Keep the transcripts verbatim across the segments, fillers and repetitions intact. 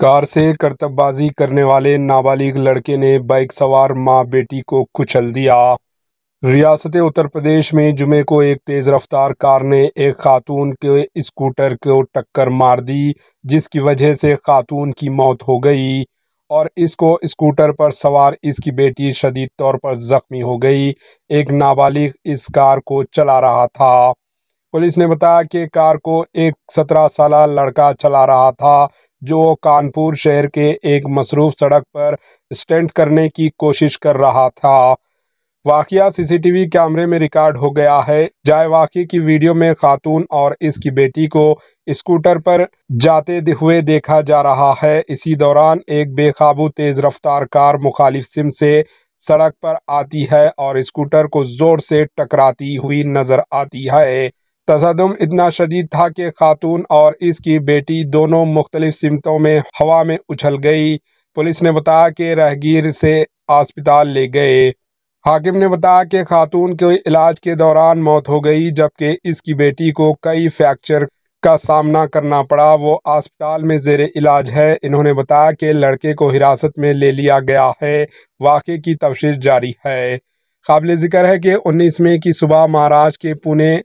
Car से करतबबाजी करने वाले नाबालिग लड़के ने बाइक सवार मां बेटी को कुचल दिया। रियासत उत्तर प्रदेश में जुमे को एक तेज़ रफ्तार कार ने एक खातून के स्कूटर को टक्कर मार दी, जिसकी वजह से खातून की मौत हो गई और इसको स्कूटर पर सवार इसकी बेटी शदीद तौर पर जख्मी हो गई। एक नाबालिग इस कार को चला रहा था। पुलिस ने बताया कि कार को एक सत्रह साल लड़का चला रहा था जो कानपुर शहर के एक मसरूफ सड़क पर स्टंट करने की कोशिश कर रहा था। वाक़िया सीसीटीवी कैमरे में रिकॉर्ड हो गया है। जाए वाक़िए की वीडियो में खातून और इसकी बेटी को स्कूटर पर जाते हुए देखा जा रहा है। इसी दौरान एक बेकाबू तेज़ रफ्तार कार मुखालिफ सिमत से सड़क पर आती है और स्कूटर को ज़ोर से टकराती हुई नज़र आती है। तसदुम इतना शदीद था कि खातून और इसकी बेटी दोनों मुख्तलिफ सिमतों में हवा में उछल गई। पुलिस ने बताया कि राहगीर से अस्पताल ले गए। हाकिम ने बताया कि खातून के इलाज के दौरान मौत हो गई, जबकि इसकी बेटी को कई फ्रैक्चर का सामना करना पड़ा। वो अस्पताल में जेरे इलाज है। इन्होंने बताया कि लड़के को हिरासत में ले लिया गया है। वाक़े की तफ्तीश जारी है। काबिल जिक्र है कि उन्नीस मई की सुबह महाराष्ट्र के पुणे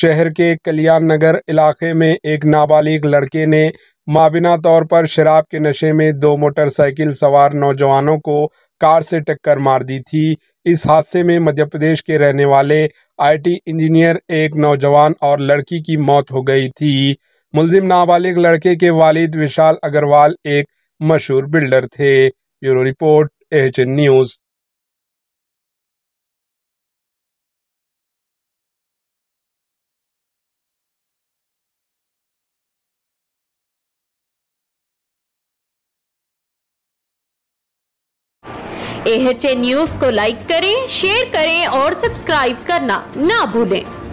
शहर के कल्याण नगर इलाके में एक नाबालिग लड़के ने माबिना तौर पर शराब के नशे में दो मोटरसाइकिल सवार नौजवानों को कार से टक्कर मार दी थी। इस हादसे में मध्य प्रदेश के रहने वाले आईटी इंजीनियर एक नौजवान और लड़की की मौत हो गई थी। मुलजिम नाबालिग लड़के के वालिद विशाल अग्रवाल एक मशहूर बिल्डर थे। Bureau report, AHN news. A H N news को लाइक करें, शेयर करें और सब्सक्राइब करना ना भूलें।